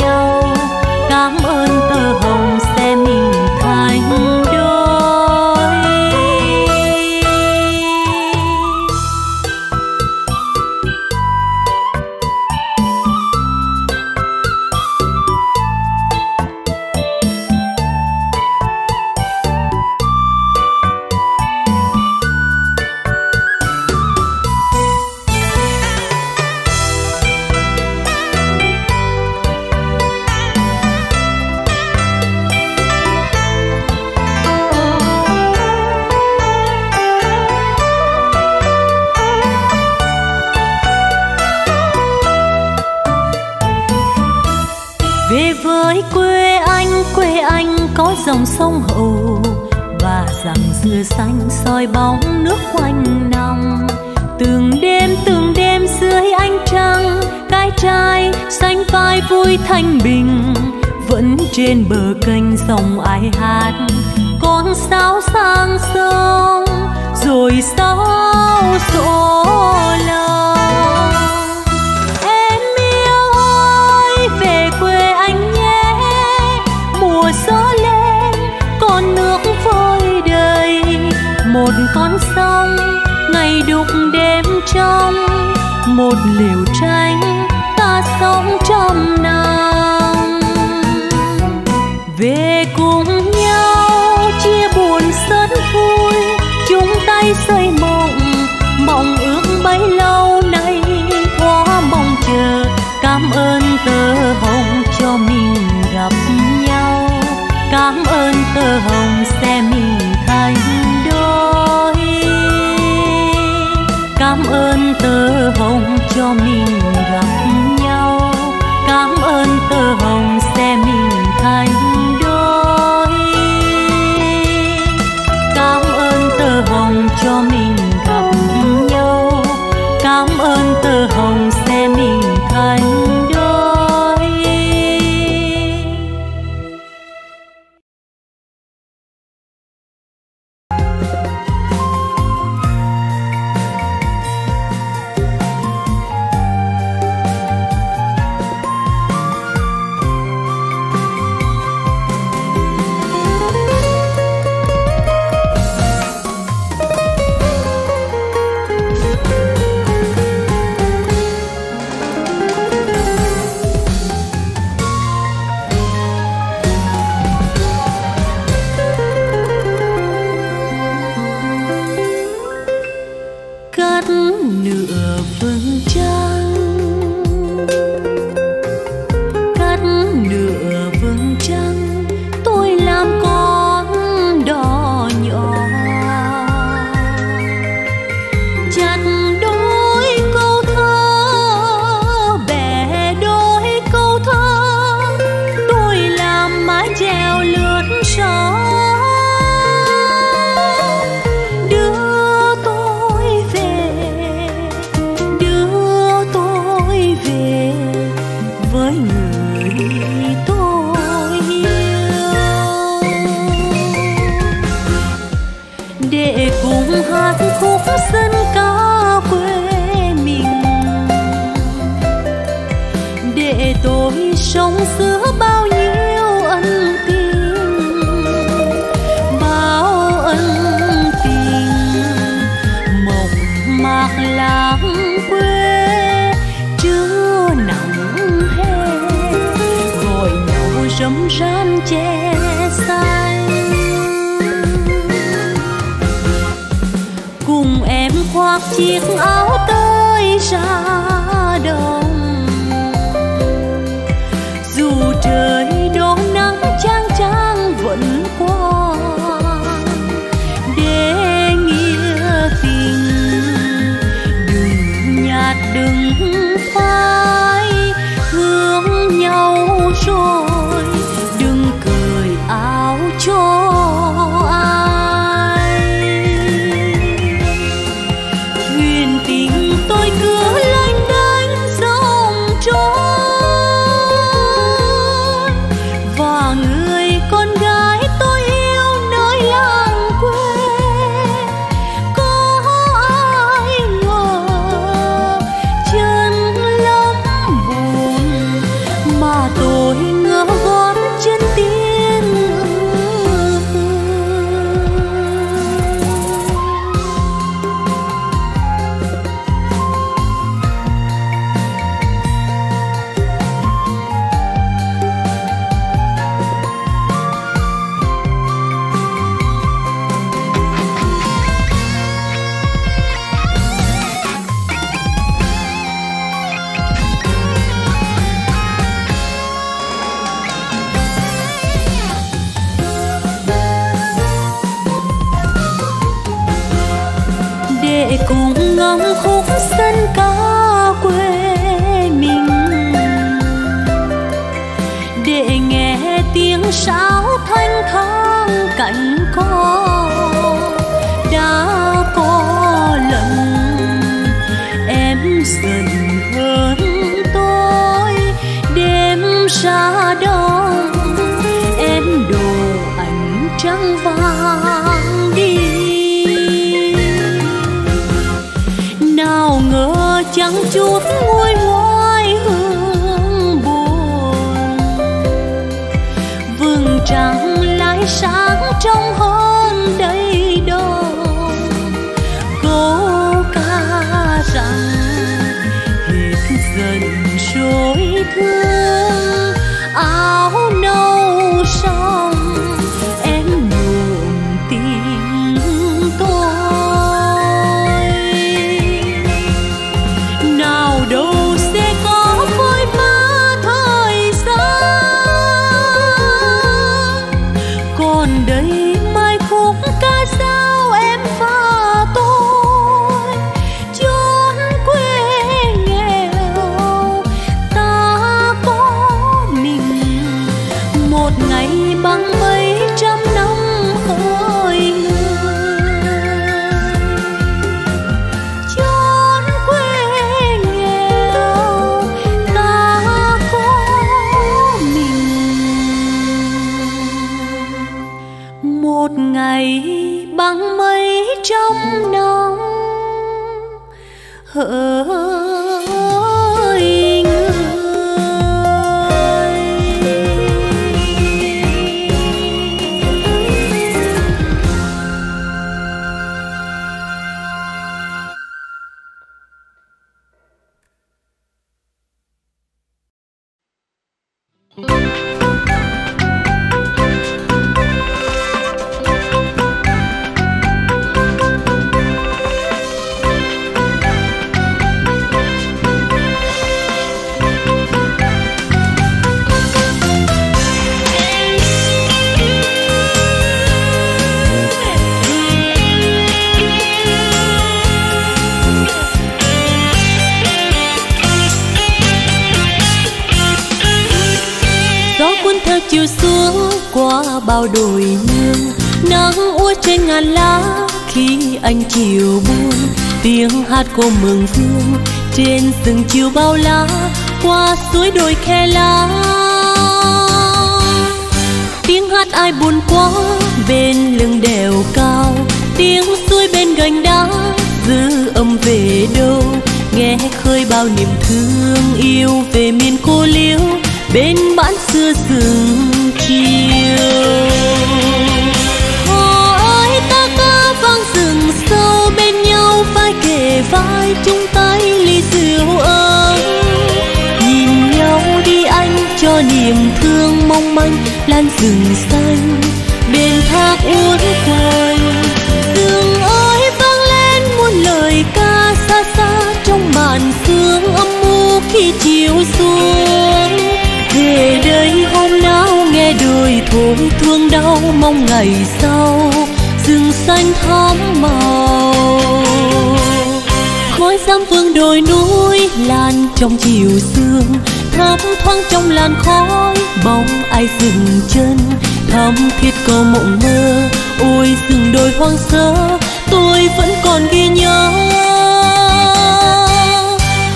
nhau, cảm ơn tơ hồng sẽ mình thành. Dòng sông Hậu và dặm dừa xanh soi bóng nước quanh năm. Từng đêm từng đêm dưới ánh trăng, gái trai sánh vai vui thanh bình, vẫn trên bờ kênh dòng ai hát con sáo sang sông rồi sáo sổ lòng. Em yêu ơi về quê anh nhé, mùa gió lên con nước vơi đầy, một con sông ngày đục đêm trong, một liều tranh ta sống trong năm. Về cùng nhau chia buồn sớt vui, chúng tay xây mộng, mộng ước bấy lâu nay thoa mong chờ. Cảm ơn tơ hồng cho mình gặp nhau, cảm ơn tơ hồng sẽ mình thành đôi, cảm ơn tơ hồng cho mình gặp nhau, cảm ơn tơ hồng sẽ mình thành đôi, cảm ơn tơ hồng cho mình gặp nhau, cảm ơn tơ hồng sẽ mình thành đôi. mất nửa phương trăng, cắt nửa phương trăng tôi làm con đò nhỏ, chặt đôi câu thơ bẻ đôi câu thơ tôi làm mái chèo lướt sóng. Để cùng hát khúc dân ca quê mình, để tôi sống giữa bao nhiêu ân tình, bao ân tình mộng mạc lãng quê chưa nắng hè, gọi nhau râm ran che xanh. Cùng em khoác chiếc áo tơi ra đồng, dù trời đổ nắng chang chang vẫn qua, để nghĩa tình đừng nhạt đừng phai, thương nhau rồi đừng cởi áo cho ai. Để cùng ngắm khúc dân ca quê mình, để nghe tiếng sáo thanh thang cạnh cò. Đã có lần em dần hơn tôi, đêm ra đông em đồ ánh trăng vàng đi, ngờ chẳng chút nguôi ngoai hương buồn, vầng trăng lái sáng trong hơn đây đó. Câu ca rằng hết dần rối thương, áo nâu xong em nhuộm tim tôi. Một ngày băng mây trong nắng hỡi người. chiều xuống qua bao đồi nương, nắng úa trên ngàn lá khi anh chiều buông. Tiếng hát cô mừng dương trên rừng chiều bao lá, qua suối đồi khe lá. Tiếng hát ai buồn quá bên lưng đèo cao, tiếng suối bên gành đá giữ âm về đâu. Nghe khơi bao niềm thương yêu về miền cô liêu, bên bãi xưa rừng chiều. Hồ ơi ta ca vang rừng sâu, bên nhau vai kề vai chung tay ly rượu ấm. Nhìn nhau đi anh cho niềm thương mong manh lan rừng xanh bên thác uốn quanh. Rừng ơi vang lên muôn lời ca xa xa trong màn sương âm u khi chiều xuống. Về đây hôm nào nghe đời thốn thương đau, mong ngày sau rừng xanh thắm màu. Khói giăng vương đồi núi lan trong chiều sương, thấp thoáng trong làn khói bóng ai dừng chân. Thắm thiết câu mộng mơ, ôi rừng đồi hoang sơ tôi vẫn còn ghi nhớ.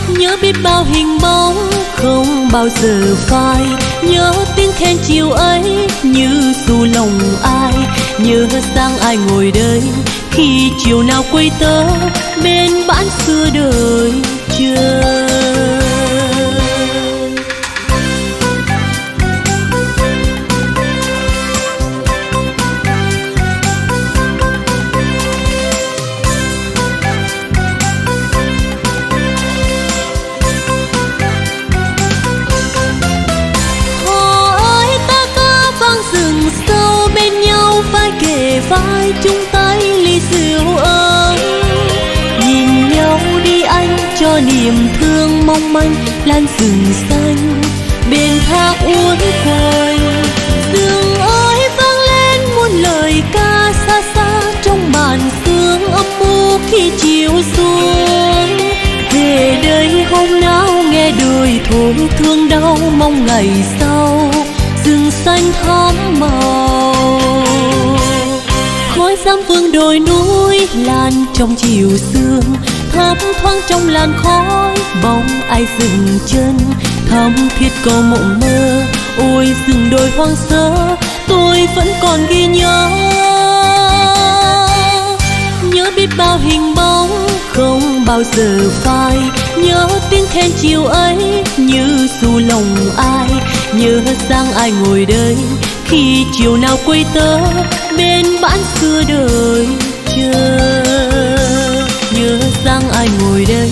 Nhớ biết bao hình bóng không bao giờ phai, nhớ tiếng khen chiều ấy như dù lòng ai. Nhớ sang ai ngồi đây khi chiều nào quay tớ bên bãi xưa đời chờ. Vai chung tay ly rượu ấm, nhìn nhau đi anh cho niềm thương mong manh lan rừng xanh bên thác uốn quanh. Rừng ơi vang lên muôn lời ca xa xa trong màn sương âm u khi chiều xuống. Về đây hôm nào nghe đời thốn thương đau, mong ngày sau rừng xanh thắm màu. Khói giăng vương đồi núi lan trong chiều sương, thấp thoáng trong làn khói bóng ai dừng chân. Thắm thiết câu mộng mơ, ôi rừng đồi hoang sơ tôi vẫn còn ghi nhớ. Nhớ biết bao hình bóng không bao giờ phai, nhớ tiếng khen chiều ấy như dù lòng ai. Nhớ sang ai ngồi đây khi chiều nào quay tớ bên bãi xưa đời chờ. Nhớ rằng ai ngồi đây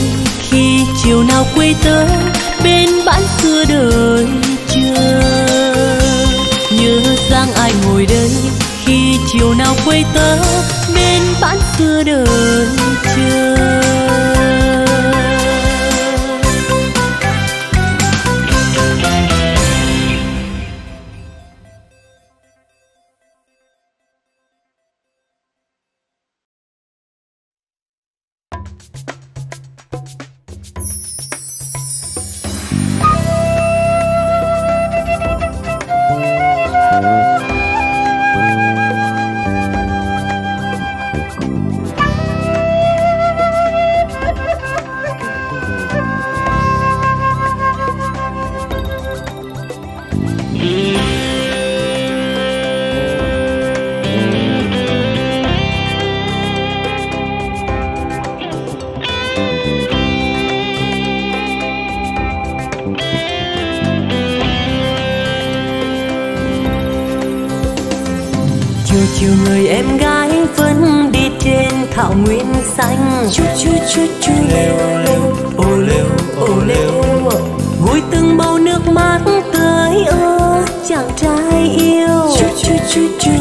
khi chiều nào quay tớ bên bãi xưa đời chờ. Nhớ rằng ai ngồi đây khi chiều nào quay tớ bên bãi xưa đời chờ.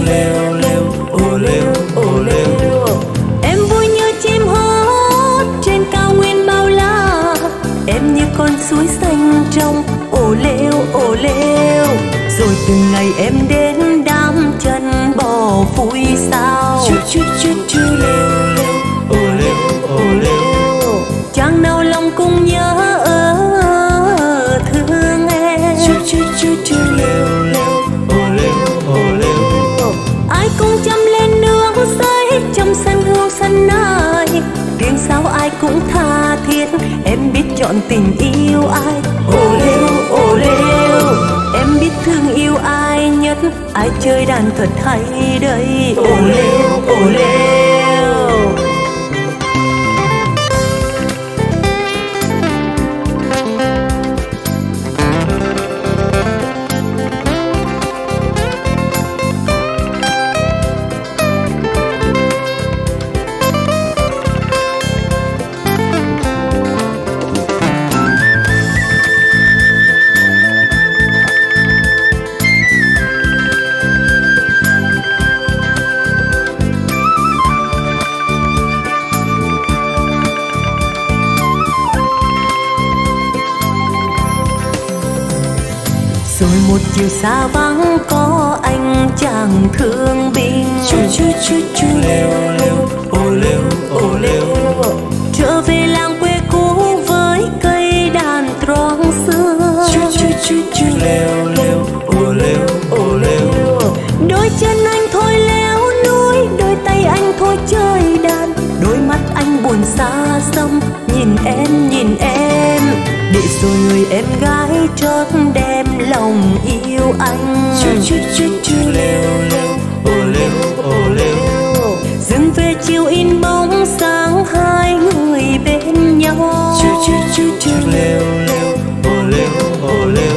Lêu lêu ai cũng tha thiết, em biết chọn tình yêu ai. Ô lêu, ô lêu, em biết thương yêu ai nhất, ai chơi đàn thật hay đây. Ô lêu, ô lêu. Chiều xa vắng có anh chàng thương binh, chu chu chu chu lêu lêu, ô lêu ô lêu. Trở về làng quê cũ với cây đàn troang xưa, chu chu chu chu lêu lêu, ô lêu ô lêu. Đôi chân anh thôi leo núi, đôi tay anh thôi chơi đàn, đôi mắt anh buồn xa xăm nhìn em nhìn em. Để rồi người em gái chót đem lòng yêu anh, chu chu chu chu lêu lêu, ô lêu ô lêu. Dừng về chiều in bóng sáng hai người bên nhau, chu chu chu chu lêu lêu, ô lêu ô lêu.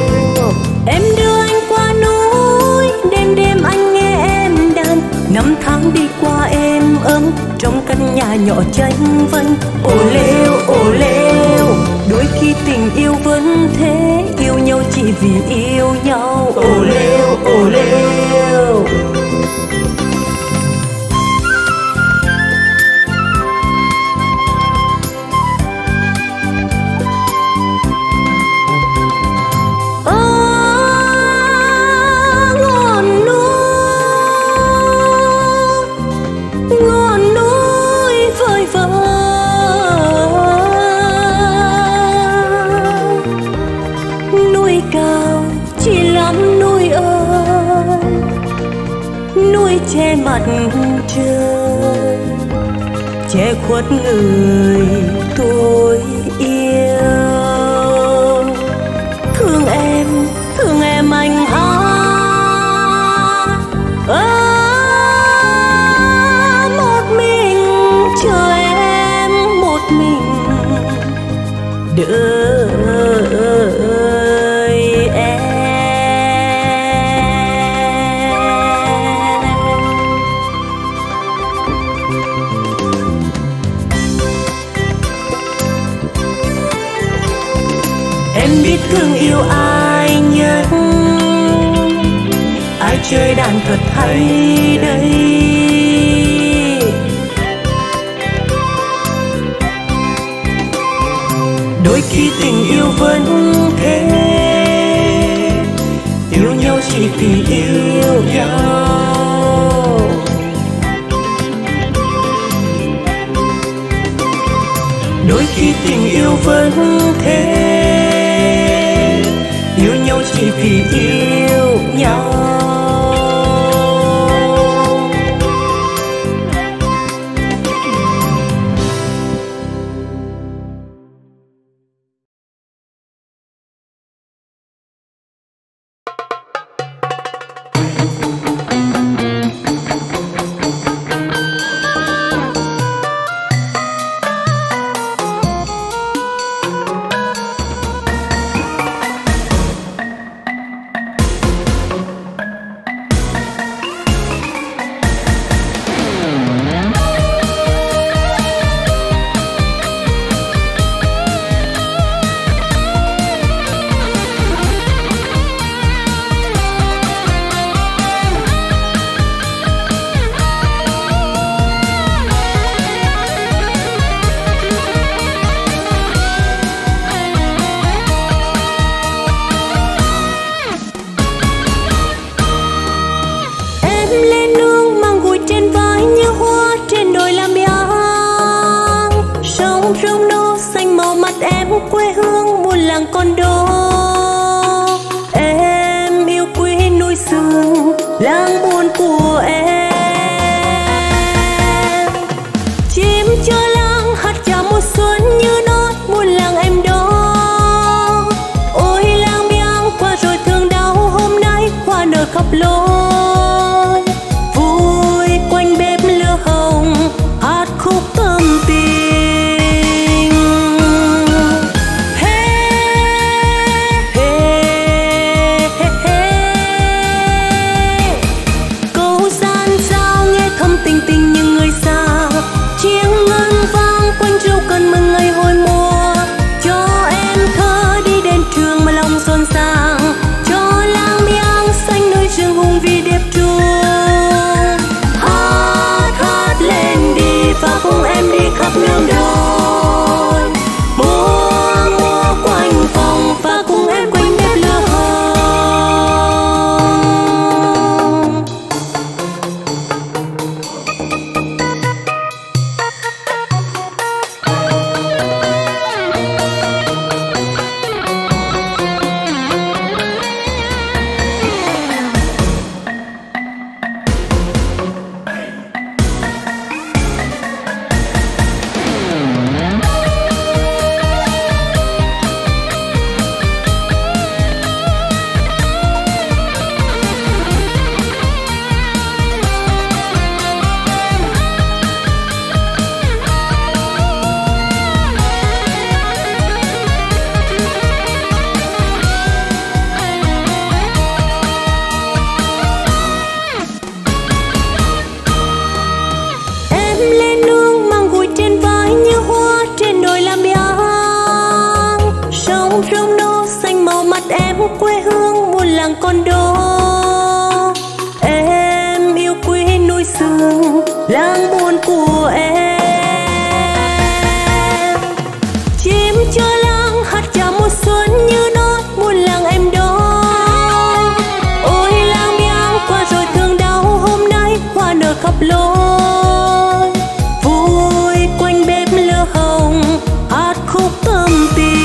Em đưa anh qua núi, đêm đêm anh nghe em đàn, năm tháng đi qua em ấm trong căn nhà nhỏ tranh vênh. Ô lêu ô lêu, đôi khi tình yêu vẫn thế, yêu nhau chỉ vì yêu nhau. Ô lêu ô lêu. Che mặt trời, che khuất người tôi yêu. Thương em, thương em anh á, à, một mình chờ em, một mình đợi. Thương yêu ai nhất, ai chơi đàn thật hay đây. Đôi khi tình yêu vẫn thế, yêu nhau chỉ vì yêu nhau. Đôi khi tình yêu vẫn thế, yêu nhau chỉ vì yêu nhau. Chim chưa lang hát chào mùa xuân. làng con đó. Em yêu quê núi sương, làng buồn của em. Chim chưa lăng hát chào mùa xuân như nó muôn làng em đó. Ôi làng biang qua rồi thương đau, hôm nay hoa nở khắp lối. Vui quanh bếp lửa hồng, hát khúc tâm tình.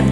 Đẹp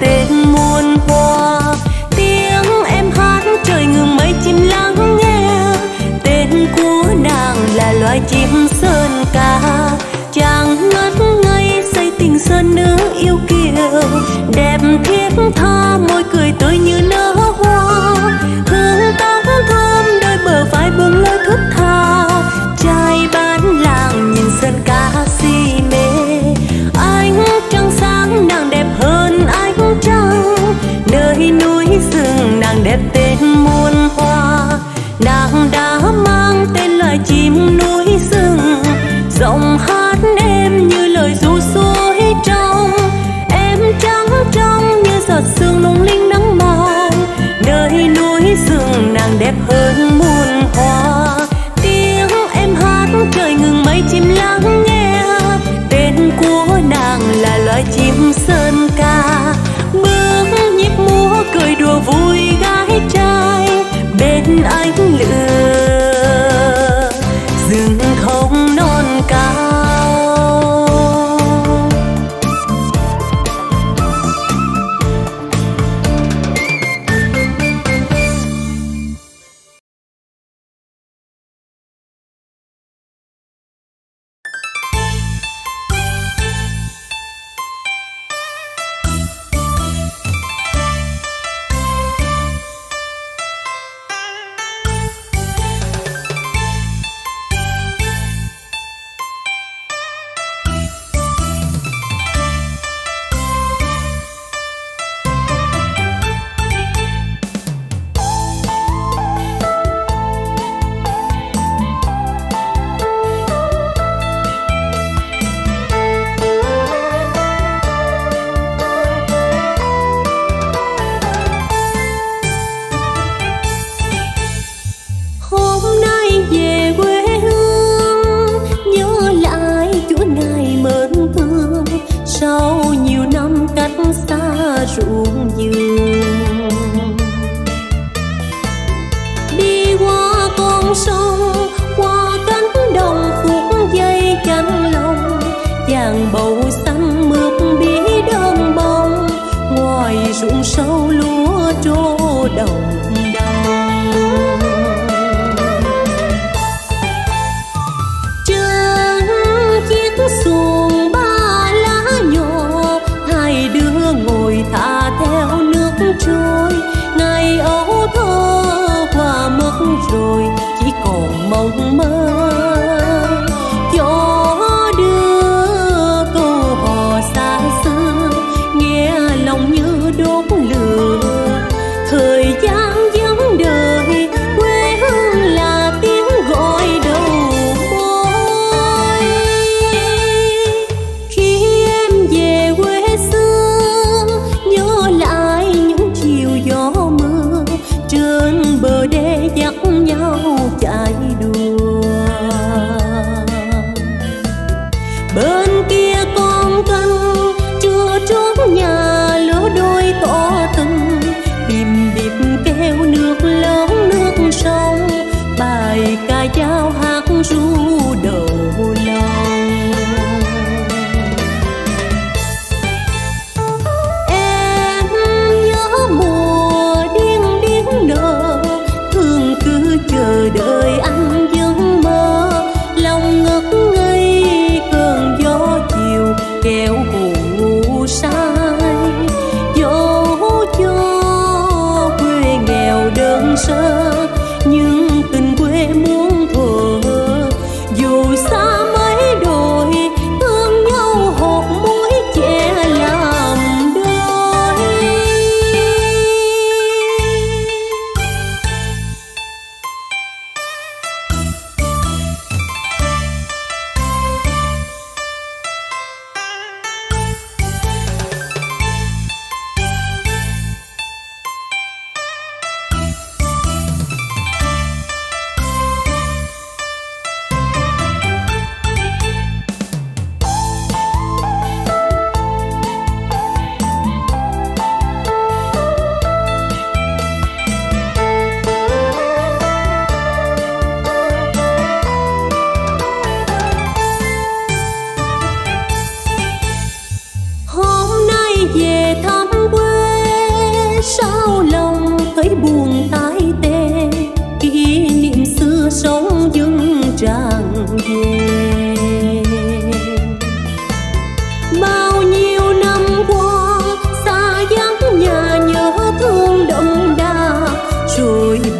tên muôn hoa. sơn ca bước nhịp múa cười đùa vui gái trai bên ánh lửa rừng không non cao.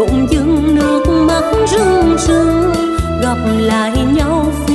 Bỗng dưng nước mắt rưng rưng gặp lại nhau.